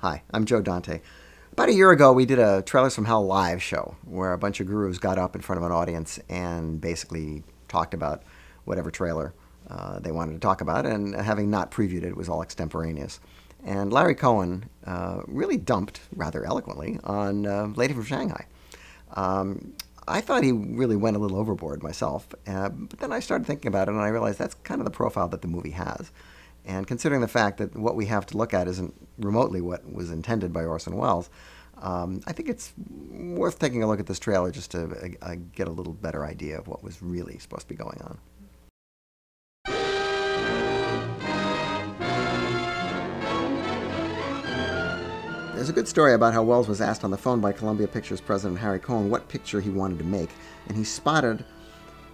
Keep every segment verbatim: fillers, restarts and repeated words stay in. Hi, I'm Joe Dante. About a year ago, we did a Trailers from Hell live show where a bunch of gurus got up in front of an audience and basically talked about whatever trailer uh, they wanted to talk about, and having not previewed it, it was all extemporaneous. And Larry Cohen uh, really dumped, rather eloquently, on uh, Lady from Shanghai. Um, I thought he really went a little overboard myself, uh, but then I started thinking about it and I realized that's kind of the profile that the movie has. And considering the fact that what we have to look at isn't remotely what was intended by Orson Welles, um, I think it's worth taking a look at this trailer just to uh, get a little better idea of what was really supposed to be going on. There's a good story about how Welles was asked on the phone by Columbia Pictures president Harry Cohn what picture he wanted to make, and he spotted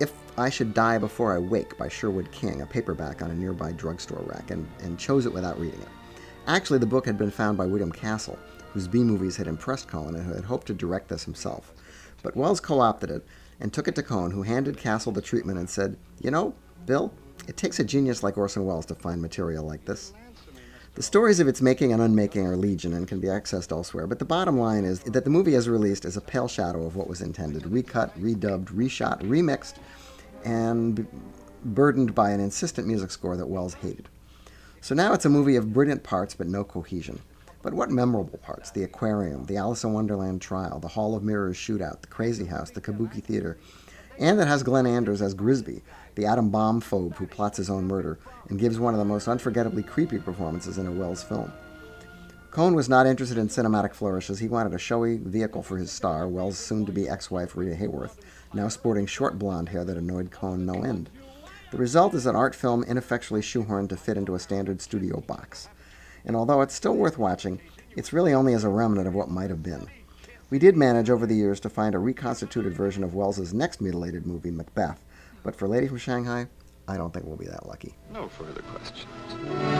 If I Should Die Before I Wake by Sherwood King, a paperback on a nearby drugstore rack, and, and chose it without reading it. Actually, the book had been found by William Castle, whose B-movies had impressed Cohn and who had hoped to direct this himself. But Welles co-opted it and took it to Cohn, who handed Castle the treatment and said, "You know, Bill, it takes a genius like Orson Welles to find material like this." The stories of its making and unmaking are legion and can be accessed elsewhere, but the bottom line is that the movie as released is a pale shadow of what was intended, recut, redubbed, reshot, remixed, and burdened by an insistent music score that Welles hated. So now it's a movie of brilliant parts but no cohesion. But what memorable parts? The aquarium, the Alice in Wonderland trial, the Hall of Mirrors shootout, the Crazy House, the Kabuki Theater, and that has Glenn Anders as Grisby, the atom bomb phobe who plots his own murder and gives one of the most unforgettably creepy performances in a Welles film. Cohn was not interested in cinematic flourishes. He wanted a showy vehicle for his star, Welles' soon-to-be ex-wife Rita Hayworth, now sporting short blonde hair that annoyed Cohn no end. The result is an art film ineffectually shoehorned to fit into a standard studio box. And although it's still worth watching, it's really only as a remnant of what might have been. We did manage over the years to find a reconstituted version of Welles' next mutilated movie, Macbeth, but for Lady from Shanghai, I don't think we'll be that lucky. No further questions.